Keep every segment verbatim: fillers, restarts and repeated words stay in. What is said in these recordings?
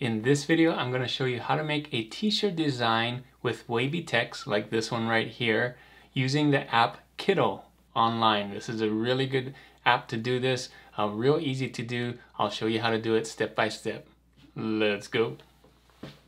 In this video, I'm going to show you how to make a t-shirt design with wavy text like this one right here using the app Kittl online. This is a really good app to do this, uh, real easy to do. I'll show you how to do it step by step. Let's go.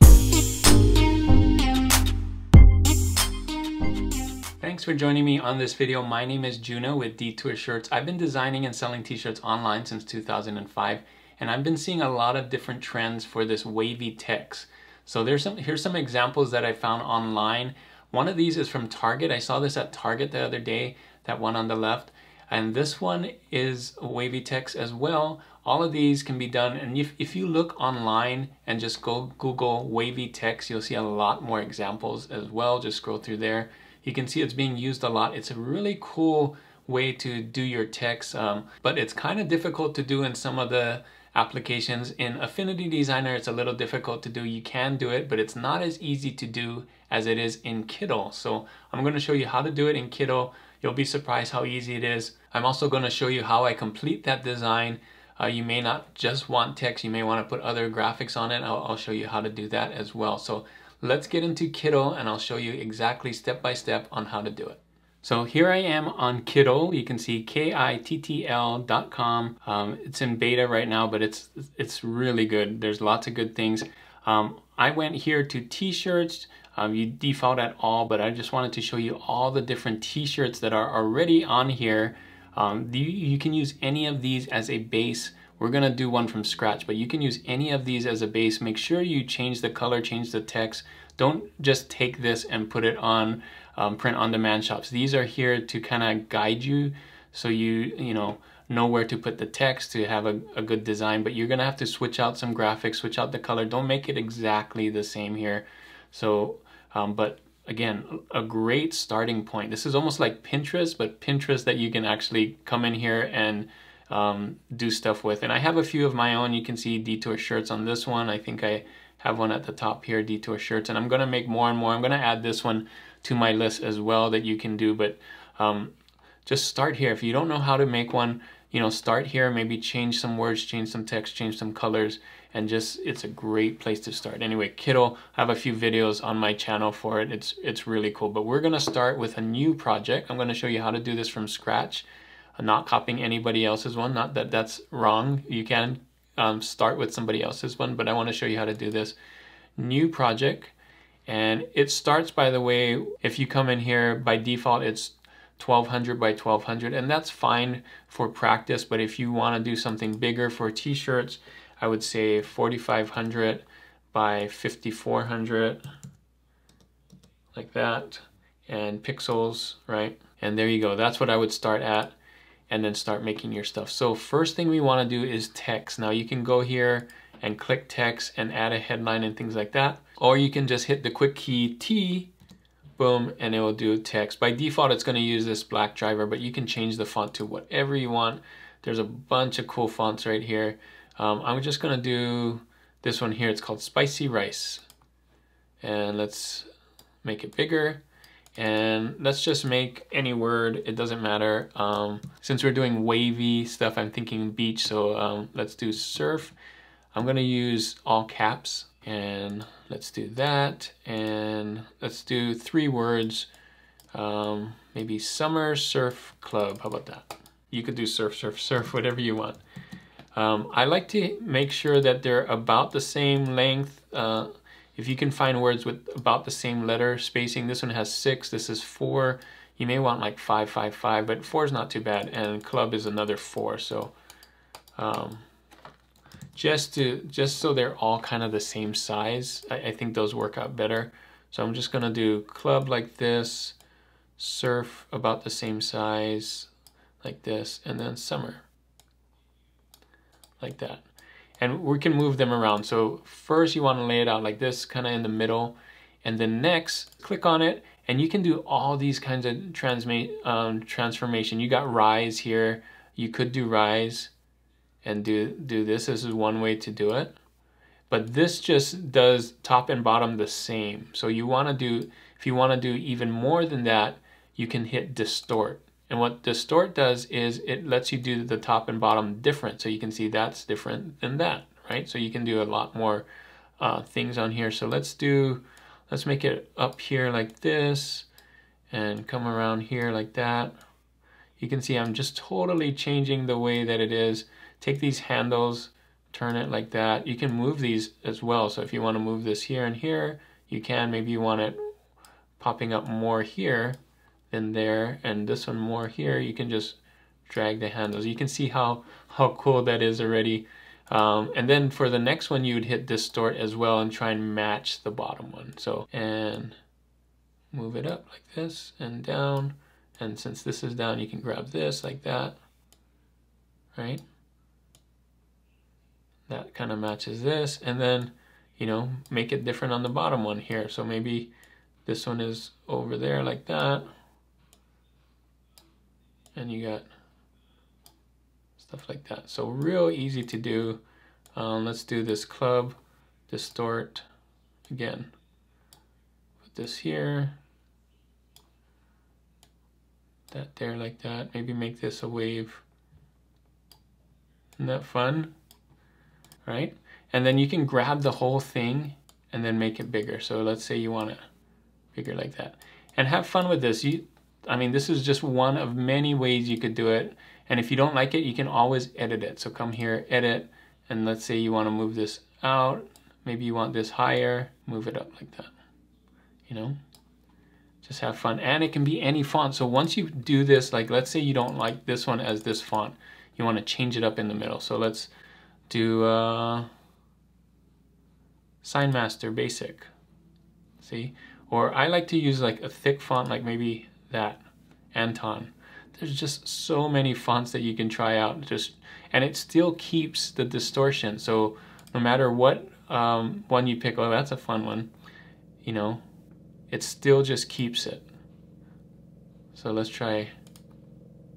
Thanks for joining me on this video. My name is Juno with Detour Shirts. I've been designing and selling t-shirts online since two thousand five. And I've been seeing a lot of different trends for this wavy text. So there's some, here's some examples that I found online. One of these is from Target. I saw this at Target the other day, that one on the left. And this one is wavy text as well. All of these can be done. And if, if you look online and just go Google wavy text, you'll see a lot more examples as well. Just scroll through there. You can see it's being used a lot. It's a really cool way to do your text, um, but it's kind of difficult to do in some of the applications. In Affinity Designer, it's a little difficult to do. You can do it, but it's not as easy to do as it is in Kittl. So I'm going to show you how to do it in Kittl. You'll be surprised how easy it is. I'm also going to show you how I complete that design. Uh, you may not just want text. You may want to put other graphics on it. I'll, I'll show you how to do that as well. So let's get into Kittl and I'll show you exactly step by step on how to do it. So here I am on Kittl. You can see K I T T L dot com. Um, it's in beta right now, but it's it's really good. There's lots of good things. Um, I went here to t-shirts. Um, you default at all, but I just wanted to show you all the different t-shirts that are already on here. Um, you, you can use any of these as a base. We're gonna do one from scratch, but you can use any of these as a base. Make sure you change the color, change the text. Don't just take this and put it on um, print on demand shops. These are here to kind of guide you so you, you know, know where to put the text to have a, a good design, but you're gonna have to switch out some graphics, switch out the color. Don't make it exactly the same here. So, um, but again, a great starting point. This is almost like Pinterest, but Pinterest that you can actually come in here and Um, do stuff with. And I have a few of my own. You can see Detour Shirts on this one. I think I have one at the top here, Detour Shirts, and I'm gonna make more and more. I'm gonna add this one to my list as well that you can do, but um, just start here. If you don't know how to make one, you know, start here, maybe change some words, change some text, change some colors, and just, it's a great place to start. Anyway, Kittl, I have a few videos on my channel for it. It's, it's really cool, but we're gonna start with a new project. I'm gonna show you how to do this from scratch. Not copying anybody else's one, not that that's wrong. You can um, start with somebody else's one, but I want to show you how to do this. New project, and it starts, by the way, if you come in here, by default it's twelve hundred by twelve hundred, and that's fine for practice, but if you want to do something bigger for t-shirts, I would say forty-five hundred by fifty-four hundred, like that, and pixels, right? And there you go, that's what I would start at, and then start making your stuff. So first thing we wanna do is text. Now you can go here and click text and add a headline and things like that, or you can just hit the quick key T, boom, and it will do text. By default, it's gonna use this black driver, but you can change the font to whatever you want. There's a bunch of cool fonts right here. Um, I'm just gonna do this one here, it's called Spicy Rice. And let's make it bigger. And let's just make any word, it doesn't matter. Um, since we're doing wavy stuff, I'm thinking beach, so um, let's do surf. I'm gonna use all caps, and let's do that. And let's do three words, um, maybe summer surf club, how about that? You could do surf, surf, surf, whatever you want. Um, I like to make sure that they're about the same length. Uh, If you can find words with about the same letter spacing, this one has six, this is four. You may want like five, five, five, but four is not too bad, and club is another four. So um, just to just so they're all kind of the same size, I, I think those work out better. So I'm just gonna do club like this, surf about the same size like this, and then summer like that. And we can move them around. So first you want to lay it out like this, kind of in the middle, and then next click on it, and you can do all these kinds of transma um, transformation. You got rise here. You could do rise and do, do this. This is one way to do it. But this just does top and bottom the same. So you want to do, if you want to do even more than that, you can hit distort. And what distort does is it lets you do the top and bottom different. So you can see that's different than that, right? So you can do a lot more uh, things on here. So let's do, let's make it up here like this and come around here like that. You can see I'm just totally changing the way that it is. Take these handles, turn it like that. You can move these as well. So if you want to move this here and here, you can. Maybe you want it popping up more here than there, and this one more here. You can just drag the handles. You can see how, how cool that is already. Um, and then for the next one, you would hit distort as well and try and match the bottom one. So, and move it up like this and down. And since this is down, you can grab this like that, right? That kind of matches this. And then, you know, make it different on the bottom one here. So maybe this one is over there like that. And you got stuff like that. So real easy to do. Um, let's do this club, distort again. Put this here, that there like that. Maybe make this a wave. Isn't that fun? Right? And then you can grab the whole thing and then make it bigger. So let's say you want it bigger like that. And have fun with this. You, I mean, this is just one of many ways you could do it. And if you don't like it, you can always edit it. So come here, edit, and let's say you want to move this out. Maybe you want this higher, move it up like that, you know? Just have fun. And it can be any font. So once you do this, like let's say you don't like this one as this font, you want to change it up in the middle. So let's do uh, Sign Master Basic, see? Or I like to use like a thick font, like maybe that, Anton. There's just so many fonts that you can try out, just, and it still keeps the distortion. So no matter what um, one you pick, oh, that's a fun one, you know, it still just keeps it. So let's try,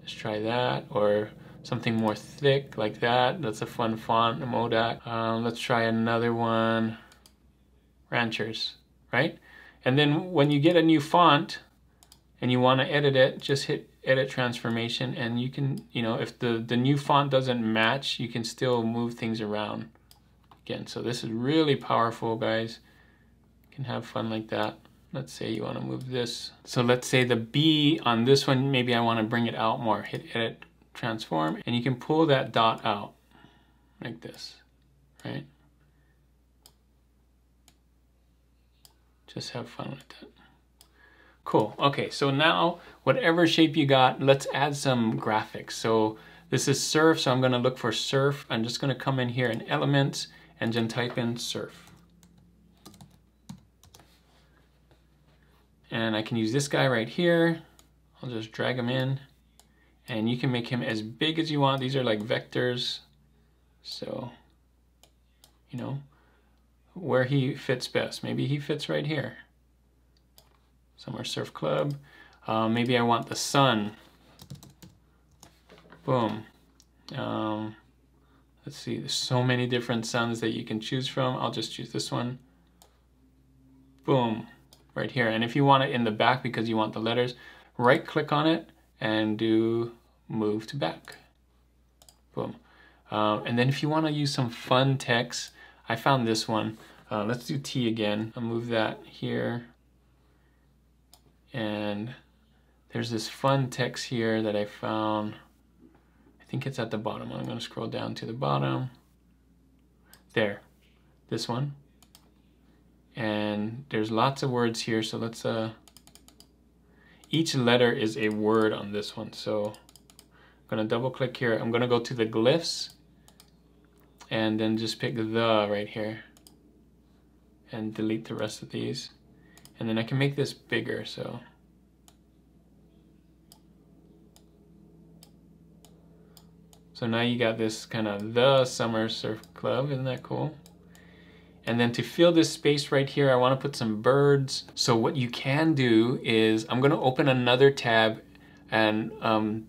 let's try that, or something more thick like that. That's a fun font, a Modac. Um, let's try another one, Ranchers, right? And then when you get a new font and you want to edit it, just hit edit transformation, and you can, you know, if the, the new font doesn't match, you can still move things around again. So this is really powerful, guys. You can have fun like that. Let's say you want to move this. So let's say the B on this one, maybe I want to bring it out more. Hit edit, transform, and you can pull that dot out like this, right? Just have fun with that. Cool. Okay, so now whatever shape you got, let's add some graphics. So this is surf, so I'm going to look for surf. I'm just going to come in here in Elements and then type in surf. And I can use this guy right here. I'll just drag him in, and you can make him as big as you want. These are like vectors, so you know where he fits best. Maybe he fits right here. Somewhere surf club. Uh, maybe I want the sun. Boom. Um, let's see, there's so many different suns that you can choose from. I'll just choose this one. Boom, right here. And if you want it in the back because you want the letters, right click on it and do move to back. Boom. Um, and then if you want to use some fun text, I found this one. Uh, let's do T again. I'll move that here. And there's this fun text here that I found. I think it's at the bottom. I'm going to scroll down to the bottom. There, this one. And there's lots of words here. So let's, uh, each letter is a word on this one. So I'm going to double click here. I'm going to go to the glyphs and then just pick the right here and delete the rest of these. And then I can make this bigger, so. So now you got this kind of the summer surf club, isn't that cool? And then to fill this space right here, I wanna put some birds. So what you can do is, I'm gonna open another tab and um,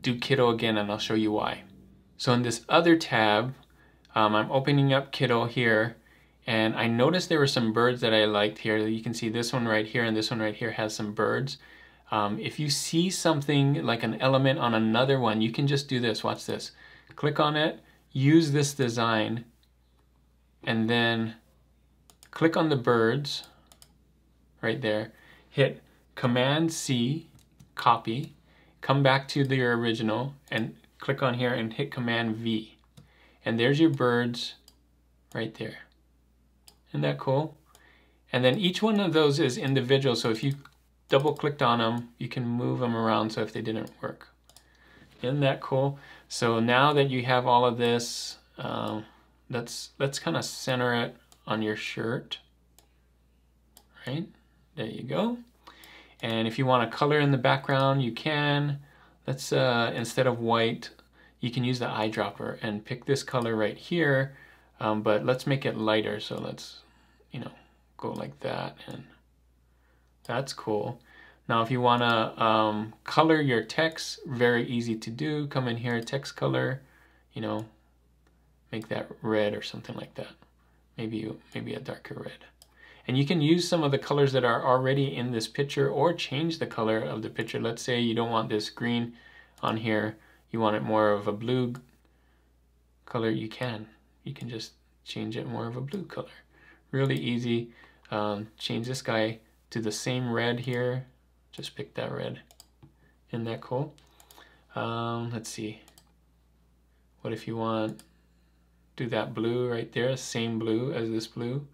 do Kittl again, and I'll show you why. So in this other tab, um, I'm opening up Kittl here, and I noticed there were some birds that I liked here. You can see this one right here and this one right here has some birds. Um, if you see something like an element on another one, you can just do this, watch this. Click on it, use this design, and then click on the birds right there, hit Command C, copy, come back to the original and click on here and hit Command V. And there's your birds right there. Isn't that cool? And then each one of those is individual, so if you double clicked on them, you can move them around so if they didn't work. Isn't that cool? So now that you have all of this, um, let's, let's kind of center it on your shirt, right? There you go. And if you want to color in the background, you can. Let's, uh, instead of white, you can use the eyedropper and pick this color right here, um, but let's make it lighter. So let's, you know, go like that, and that's cool. Now if you want to um, color your text, very easy to do. Come in here, text color, you know, make that red or something like that. Maybe, maybe a darker red. And you can use some of the colors that are already in this picture or change the color of the picture. Let's say you don't want this green on here. You want it more of a blue color. You can. You can just change it more of a blue color. Really easy. Um, change this guy to the same red here. Just pick that red. Isn't that cool? Um, let's see. What if you want do that blue right there, same blue as this blue.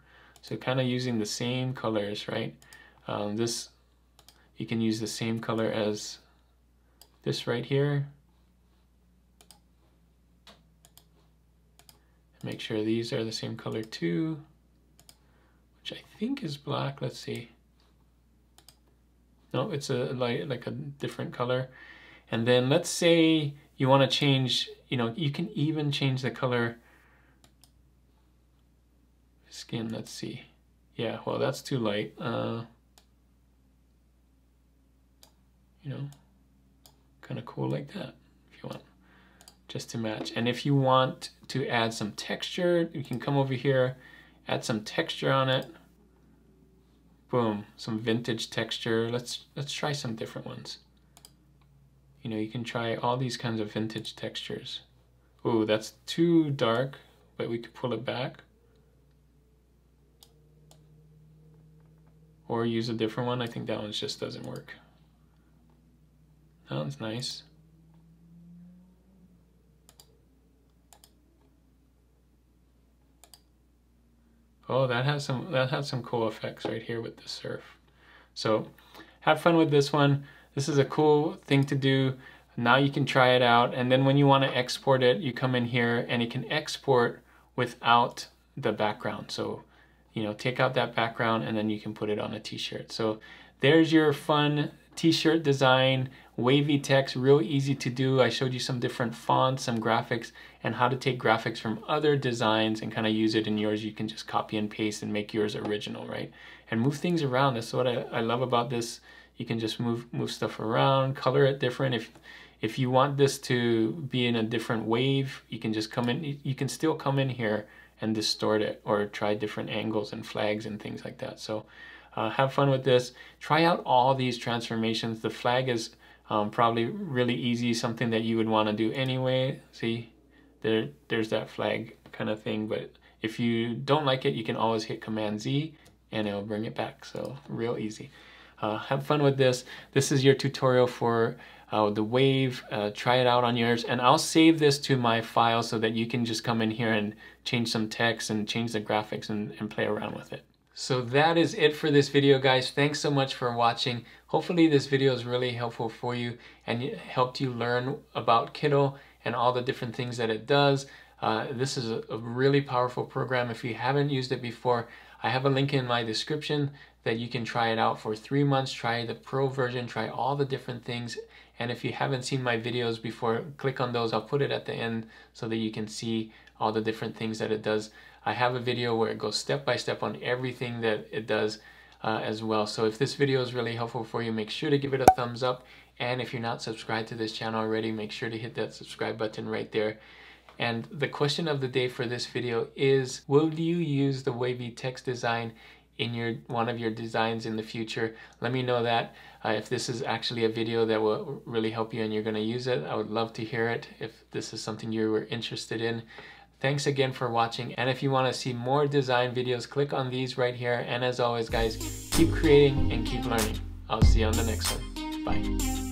So kind of using the same colors, right? Um, this, you can use the same color as this right here. Make sure these are the same color too, which I think is black. Let's see. No, it's a light, like a different color. And then let's say you want to change, you know, you can even change the color skin. Let's see. Yeah, well, that's too light. Uh, you know, kind of cool like that if you want, just to match. And if you want to add some texture, you can come over here, add some texture on it. Boom, some vintage texture. Let's let's try some different ones. You know, you can try all these kinds of vintage textures. Oh, that's too dark, but we could pull it back. Or use a different one. I think that one just doesn't work. That one's nice. Oh, that has some that has some cool effects right here with the surf. So have fun with this one. This is a cool thing to do. Now you can try it out, and then when you want to export it, you come in here and it can export without the background. So you know, take out that background and then you can put it on a t-shirt. So there's your fun t-shirt design, wavy text, real easy to do. I showed you some different fonts, some graphics, and how to take graphics from other designs and kind of use it in yours. You can just copy and paste and make yours original, right? And move things around. That's what I, I love about this. You can just move move stuff around, color it different. If if you want this to be in a different wave, you can just come in, you can still come in here and distort it or try different angles and flags and things like that. So uh, have fun with this. Try out all these transformations. The flag is um, probably really easy, something that you would want to do anyway. See, there, there's that flag kind of thing. But if you don't like it, you can always hit Command Z and it'll bring it back. So real easy. Uh, have fun with this. This is your tutorial for Uh, the wave. Uh, try it out on yours, and I'll save this to my file so that you can just come in here and change some text and change the graphics and, and play around with it. So that is it for this video, guys. Thanks so much for watching. Hopefully this video is really helpful for you and it helped you learn about Kittl and all the different things that it does. Uh, this is a, a really powerful program. If you haven't used it before, I have a link in my description that you can try it out for three months. Try the pro version, try all the different things. And if you haven't seen my videos before, click on those. I'll put it at the end so that you can see all the different things that it does. I have a video where it goes step by step on everything that it does uh, as well. So if this video is really helpful for you, make sure to give it a thumbs up. And if you're not subscribed to this channel already, make sure to hit that subscribe button right there. And the question of the day for this video is, will you use the wavy text design in your one of your designs in the future? Let me know that. Uh, if this is actually a video that will really help you and you're going to use it, I would love to hear it if this is something you were interested in. Thanks again for watching, and if you want to see more design videos, click on these right here. And as always guys, keep creating and keep learning. I'll see you on the next one. Bye.